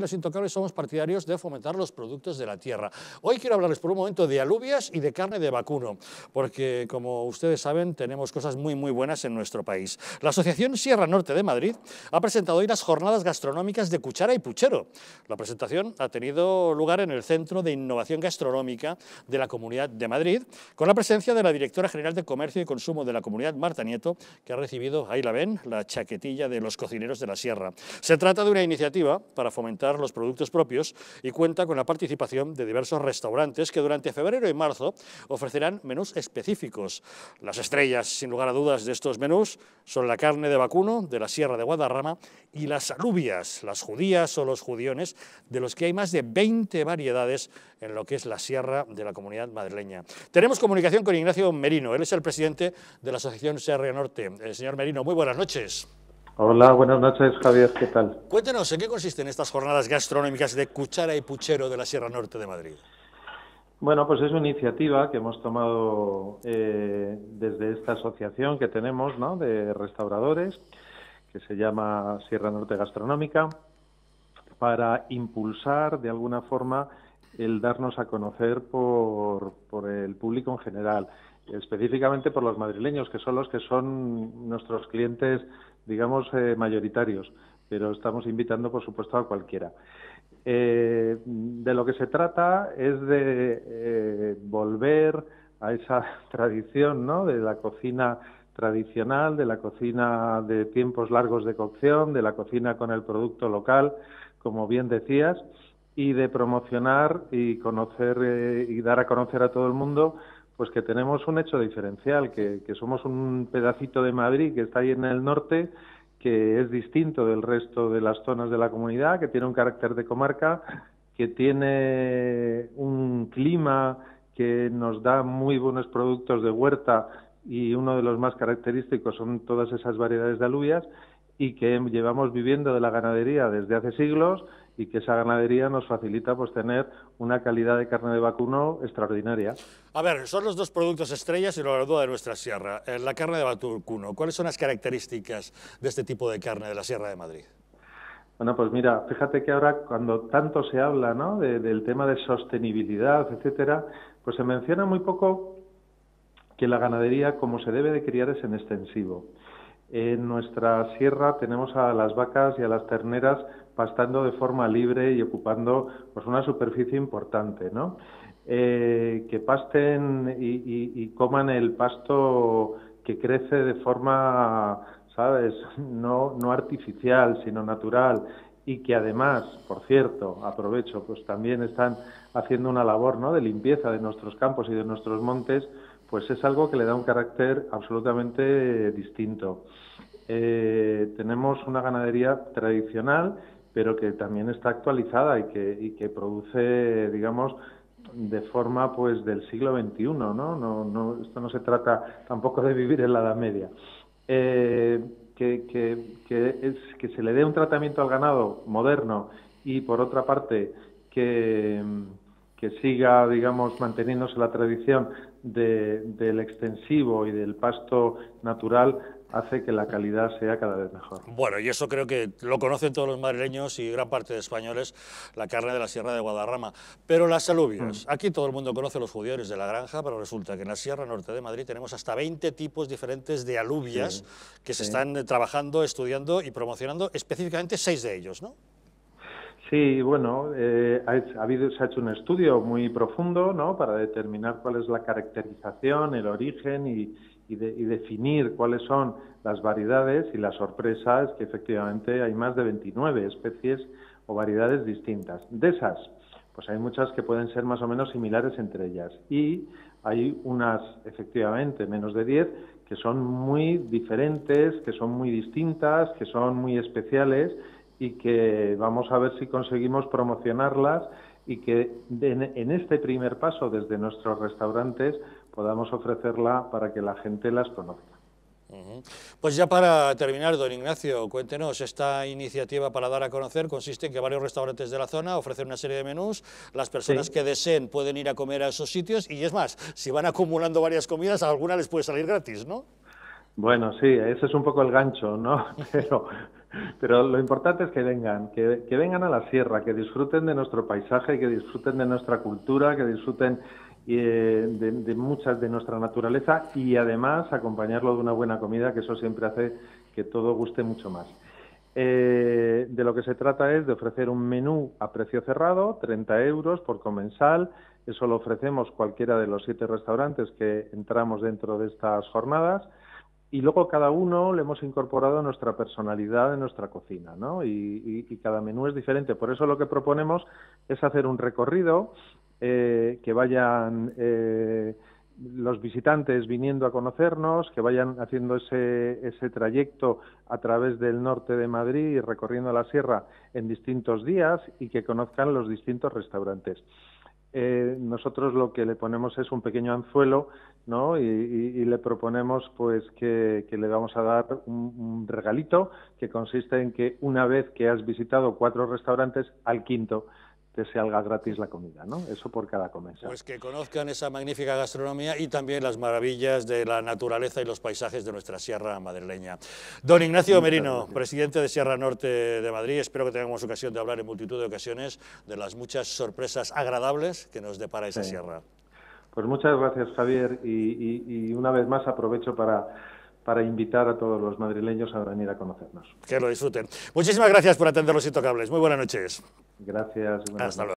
Los Intocables somos partidarios de fomentar los productos de la tierra. Hoy quiero hablarles por un momento de alubias y de carne de vacuno, porque como ustedes saben tenemos cosas muy buenas en nuestro país. La Asociación Sierra Norte de Madrid ha presentado hoy las Jornadas Gastronómicas de Cuchara y Puchero. La presentación ha tenido lugar en el Centro de Innovación Gastronómica de la Comunidad de Madrid, con la presencia de la Directora General de Comercio y Consumo de la Comunidad, Marta Nieto, que ha recibido, ahí la ven, la chaquetilla de los cocineros de la Sierra. Se trata de una iniciativa para fomentar los productos propios y cuenta con la participación de diversos restaurantes que durante febrero y marzo ofrecerán menús específicos. Las estrellas, sin lugar a dudas, de estos menús son la carne de vacuno de la Sierra de Guadarrama y las alubias, las judías o los judiones, de los que hay más de 20 variedades en lo que es la Sierra de la Comunidad madrileña. Tenemos comunicación con Ignacio Merino, él es el presidente de la Asociación Sierra Norte. Señor Merino, muy buenas noches. Hola, buenas noches, Javier, ¿qué tal? Cuéntanos, ¿en qué consisten estas jornadas gastronómicas de Cuchara y Puchero de la Sierra Norte de Madrid? Bueno, pues es una iniciativa que hemos tomado desde esta asociación que tenemos, ¿no?, de restauradores, que se llama Sierra Norte Gastronómica, para impulsar de alguna forma el darnos a conocer por el público en general, específicamente por los madrileños, que son los que son nuestros clientes, digamos, mayoritarios, pero estamos invitando, por supuesto, a cualquiera. De lo que se trata es de volver a esa tradición, ¿no?, de la cocina tradicional, de la cocina de tiempos largos de cocción, de la cocina con el producto local, como bien decías, y de promocionar y conocer y dar a conocer a todo el mundo pues que tenemos un hecho diferencial, que somos un pedacito de Madrid que está ahí en el norte, que es distinto del resto de las zonas de la comunidad, que tiene un carácter de comarca, que tiene un clima que nos da muy buenos productos de huerta y uno de los más característicos son todas esas variedades de alubias, y que llevamos viviendo de la ganadería desde hace siglos y que esa ganadería nos facilita pues tener una calidad de carne de vacuno extraordinaria. A ver, son los dos productos estrellas y la duda de nuestra sierra. La carne de vacuno, ¿cuáles son las características de este tipo de carne de la Sierra de Madrid? Bueno, pues mira, fíjate que ahora cuando tanto se habla, ¿no?, del tema de sostenibilidad, etcétera, pues se menciona muy poco que la ganadería, como se debe de criar, es en extensivo. En nuestra sierra tenemos a las vacas y a las terneras pastando de forma libre y ocupando pues una superficie importante, ¿no? Que pasten y coman el pasto que crece de forma, ¿sabes?, no artificial, sino natural, y que además, por cierto, aprovecho, pues también están haciendo una labor, ¿no?, de limpieza de nuestros campos y de nuestros montes, pues es algo que le da un carácter absolutamente distinto. Tenemos una ganadería tradicional, pero que también está actualizada y que produce, digamos, de forma pues del siglo XXI, ¿no? Esto no se trata tampoco de vivir en la Edad Media. Que se le dé un tratamiento al ganado moderno y, por otra parte, que siga, digamos, manteniéndose la tradición del extensivo y del pasto natural, hace que la calidad sea cada vez mejor. Bueno, y eso creo que lo conocen todos los madrileños y gran parte de españoles, la carne de la Sierra de Guadarrama. Pero las alubias, aquí todo el mundo conoce los judiones de la granja, pero resulta que en la Sierra Norte de Madrid tenemos hasta 20 tipos diferentes de alubias, sí, que se están trabajando, estudiando y promocionando, específicamente 6 de ellos, ¿no? Sí, bueno, se ha hecho un estudio muy profundo, ¿no?, para determinar cuál es la caracterización, el origen y definir cuáles son las variedades, y la sorpresa es que efectivamente hay más de 29 especies o variedades distintas. De esas, pues hay muchas que pueden ser más o menos similares entre ellas, y hay unas, efectivamente, menos de 10, que son muy diferentes, que son muy distintas, que son muy especiales, y que vamos a ver si conseguimos promocionarlas y que en este primer paso desde nuestros restaurantes podamos ofrecerla para que la gente las conozca. Pues ya para terminar, don Ignacio, cuéntenos, esta iniciativa para dar a conocer consiste en que varios restaurantes de la zona ofrecen una serie de menús, las personas que deseen pueden ir a comer a esos sitios y, es más, si van acumulando varias comidas, a alguna les puede salir gratis, ¿no? Bueno, sí, ese es un poco el gancho, ¿no? Pero Pero lo importante es que vengan, que vengan a la sierra, que disfruten de nuestro paisaje, que disfruten de nuestra cultura, que disfruten de muchas de nuestra naturaleza y además acompañarlo de una buena comida, que eso siempre hace que todo guste mucho más. De lo que se trata es de ofrecer un menú a precio cerrado, 30 euros por comensal. Eso lo ofrecemos cualquiera de los 7 restaurantes que entramos dentro de estas jornadas. Y luego cada uno le hemos incorporado nuestra personalidad en nuestra cocina, ¿no? Y cada menú es diferente. Por eso lo que proponemos es hacer un recorrido, que vayan los visitantes viniendo a conocernos, que vayan haciendo ese trayecto a través del norte de Madrid y recorriendo la sierra en distintos días y que conozcan los distintos restaurantes. Nosotros lo que le ponemos es un pequeño anzuelo, ¿no? Y le proponemos pues que le vamos a dar un regalito que consiste en que una vez que has visitado 4 restaurantes, al 5º te salga gratis la comida, ¿no? Eso por cada comensal. Pues que conozcan esa magnífica gastronomía y también las maravillas de la naturaleza y los paisajes de nuestra sierra madrileña. Don Ignacio Merino, presidente de Sierra Norte de Madrid, espero que tengamos ocasión de hablar en multitud de ocasiones de las muchas sorpresas agradables que nos depara esa sierra. Pues muchas gracias, Javier, y una vez más aprovecho para invitar a todos los madrileños a venir a conocernos. Que lo disfruten. Muchísimas gracias por atender los intocables. Muy buenas noches. Gracias. Hasta luego.